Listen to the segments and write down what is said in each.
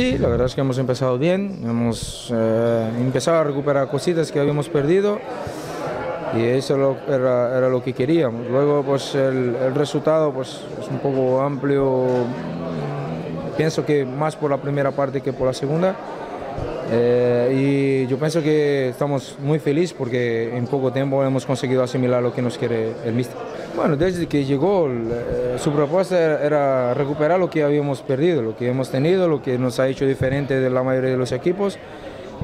Sí, la verdad es que hemos empezado bien, hemos empezado a recuperar cositas que habíamos perdido y eso era lo que queríamos. Luego pues el resultado pues, es un poco amplio, pienso que más por la primera parte que por la segunda. Y yo pienso que estamos muy felices porque en poco tiempo hemos conseguido asimilar lo que nos quiere el míster. Bueno, desde que llegó, su propuesta era recuperar lo que habíamos perdido, lo que hemos tenido, lo que nos ha hecho diferente de la mayoría de los equipos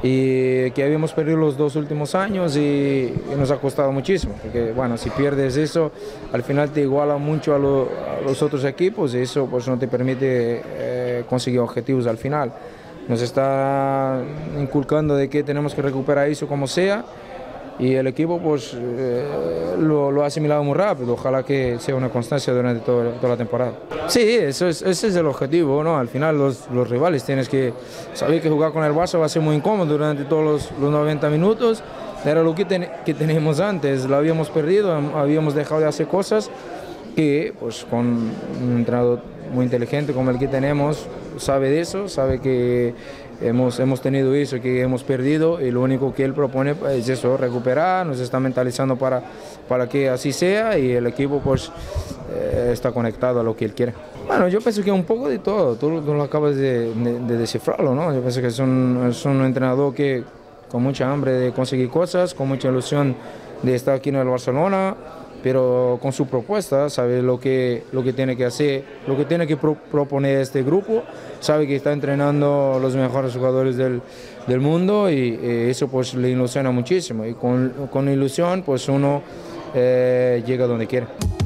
y que habíamos perdido los dos últimos años y nos ha costado muchísimo. Porque, bueno, si pierdes eso, al final te iguala mucho a los otros equipos y eso pues, no te permite conseguir objetivos al final. Nos está inculcando de que tenemos que recuperar eso como sea y el equipo pues, lo ha asimilado muy rápido, ojalá que sea una constancia durante toda la temporada. Sí, ese es el objetivo, ¿no? Al final los rivales tienes que saber que jugar con el Barça va a ser muy incómodo durante todos los 90 minutos, era lo que teníamos antes, lo habíamos perdido, habíamos dejado de hacer cosas que pues, con un entrenador muy inteligente como el que tenemos, sabe de eso, sabe que hemos tenido eso, que hemos perdido y lo único que él propone es eso, recuperar, nos está mentalizando para que así sea y el equipo pues está conectado a lo que él quiere. Bueno, yo pienso que un poco de todo, tú lo acabas de descifrarlo, ¿no? Yo pienso que es un entrenador que con mucha hambre de conseguir cosas, con mucha ilusión de estar aquí en el Barcelona, pero con su propuesta, sabe lo que tiene que hacer, lo que tiene que proponer este grupo, sabe que está entrenando los mejores jugadores del mundo y eso pues le ilusiona muchísimo y con ilusión pues uno llega donde quiere.